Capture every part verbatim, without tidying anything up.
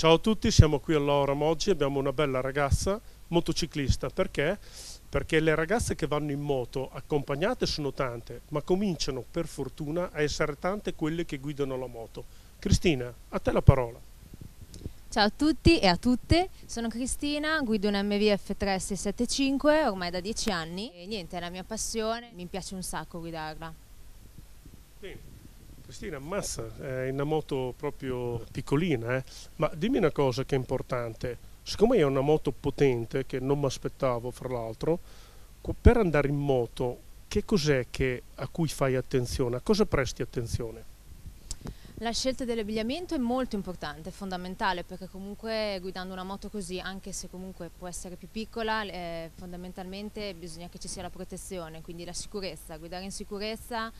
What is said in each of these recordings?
Ciao a tutti, siamo qui all'Oram oggi, abbiamo una bella ragazza motociclista. Perché? Perché le ragazze che vanno in moto accompagnate sono tante, ma cominciano per fortuna a essere tante quelle che guidano la moto. Cristina, a te la parola. Ciao a tutti e a tutte, sono Cristina, guido un M V F tre sei settantacinque ormai da dieci anni e niente, è la mia passione, mi piace un sacco guidarla. Bene. Cristina, ammazza, è una moto proprio piccolina, eh? Ma dimmi una cosa che è importante, siccome è una moto potente che non mi aspettavo fra l'altro, per andare in moto che cos'è che a cui fai attenzione, a cosa presti attenzione? La scelta dell'abbigliamento è molto importante, è fondamentale, perché comunque guidando una moto così, anche se comunque può essere più piccola, eh, fondamentalmente bisogna che ci sia la protezione, quindi la sicurezza, guidare in sicurezza,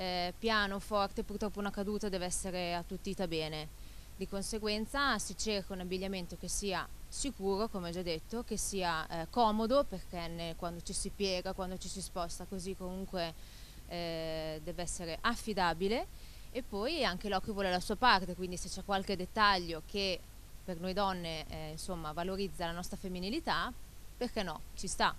eh, piano, forte, purtroppo una caduta deve essere attutita bene. Di conseguenza si cerca un abbigliamento che sia sicuro, come ho già detto, che sia eh, comodo, perché ne, quando ci si piega, quando ci si sposta così comunque eh, deve essere affidabile. E poi anche l'occhio vuole la sua parte, quindi se c'è qualche dettaglio che per noi donne eh, insomma, valorizza la nostra femminilità, perché no? Ci sta.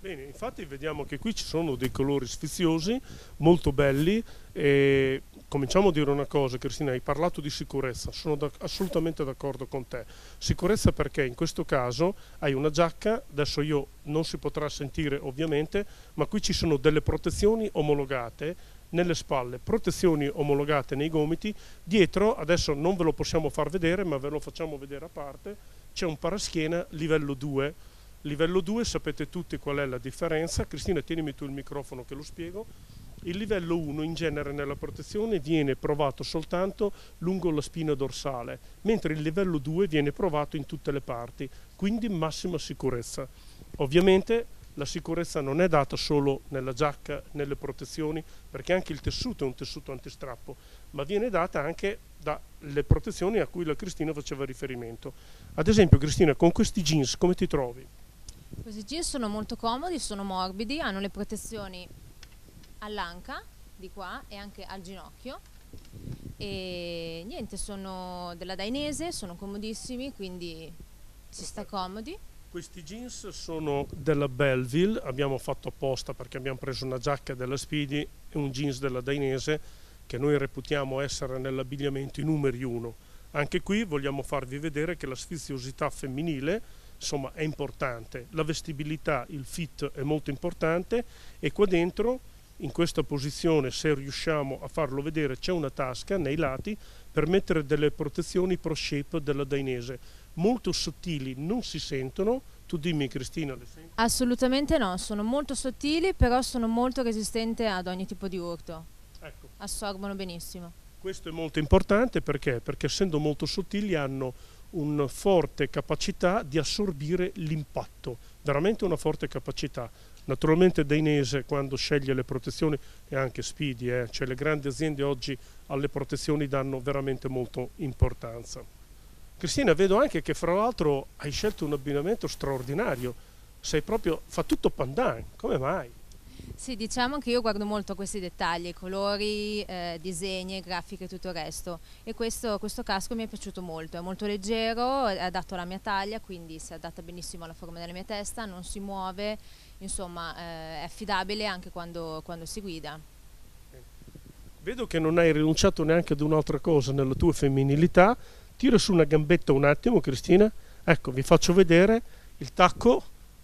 Bene, infatti vediamo che qui ci sono dei colori sfiziosi, molto belli, e cominciamo a dire una cosa, Cristina, hai parlato di sicurezza, sono da, assolutamente d'accordo con te. Sicurezza perché in questo caso hai una giacca, adesso io non si potrà sentire ovviamente, ma qui ci sono delle protezioni omologate nelle spalle, protezioni omologate nei gomiti, dietro adesso non ve lo possiamo far vedere ma ve lo facciamo vedere a parte, c'è un paraschiena livello due, livello due sapete tutti qual è la differenza, Cristina tienimi tu il microfono che lo spiego, il livello uno in genere nella protezione viene provato soltanto lungo la spina dorsale, mentre il livello due viene provato in tutte le parti, quindi massima sicurezza. Ovviamente la sicurezza non è data solo nella giacca, nelle protezioni, perché anche il tessuto è un tessuto antistrappo, ma viene data anche dalle protezioni a cui la Cristina faceva riferimento. Ad esempio, Cristina, con questi jeans come ti trovi? Questi jeans sono molto comodi, sono morbidi, hanno le protezioni all'anca, di qua, e anche al ginocchio. E niente, sono della Dainese, sono comodissimi, quindi si sta comodi. Questi jeans sono della Belleville, abbiamo fatto apposta perché abbiamo preso una giacca della Spidi e un jeans della Dainese che noi reputiamo essere nell'abbigliamento i numeri uno. Anche qui vogliamo farvi vedere che la sfiziosità femminile insomma, è importante, la vestibilità, il fit è molto importante e qua dentro in questa posizione se riusciamo a farlo vedere c'è una tasca nei lati per mettere delle protezioni pro shape della Dainese. Molto sottili, non si sentono, tu dimmi Cristina le senti? Assolutamente no, sono molto sottili però sono molto resistenti ad ogni tipo di urto, ecco. Assorbono benissimo. Questo è molto importante perché? Perché essendo molto sottili hanno una forte capacità di assorbire l'impatto, veramente una forte capacità. Naturalmente Dainese quando sceglie le protezioni e anche Spidi, eh, cioè le grandi aziende oggi alle protezioni danno veramente molto importanza. Cristina, vedo anche che fra l'altro hai scelto un abbinamento straordinario, sei proprio, fa tutto Pandang, come mai? Sì, diciamo che io guardo molto a questi dettagli, colori, eh, disegni, grafiche e tutto il resto e questo, questo casco mi è piaciuto molto, è molto leggero, è adatto alla mia taglia, quindi si adatta benissimo alla forma della mia testa, non si muove, insomma eh, è affidabile anche quando, quando si guida. Vedo che non hai rinunciato neanche ad un'altra cosa nella tua femminilità. Tira su una gambetta un attimo, Cristina. Ecco, vi faccio vedere il tacco.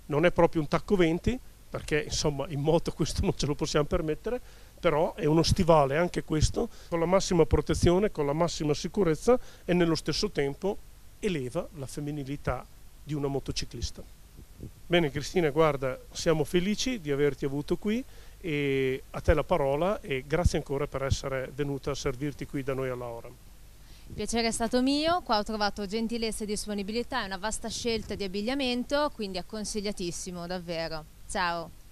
Non è proprio un tacco venti, perché insomma in moto questo non ce lo possiamo permettere, però è uno stivale anche questo, con la massima protezione, con la massima sicurezza e nello stesso tempo eleva la femminilità di una motociclista. Bene, Cristina, guarda, siamo felici di averti avuto qui e a te la parola e grazie ancora per essere venuta a servirti qui da noi all'Oram. Il piacere è stato mio, qua ho trovato gentilezza e disponibilità e una vasta scelta di abbigliamento, quindi è consigliatissimo davvero. Ciao!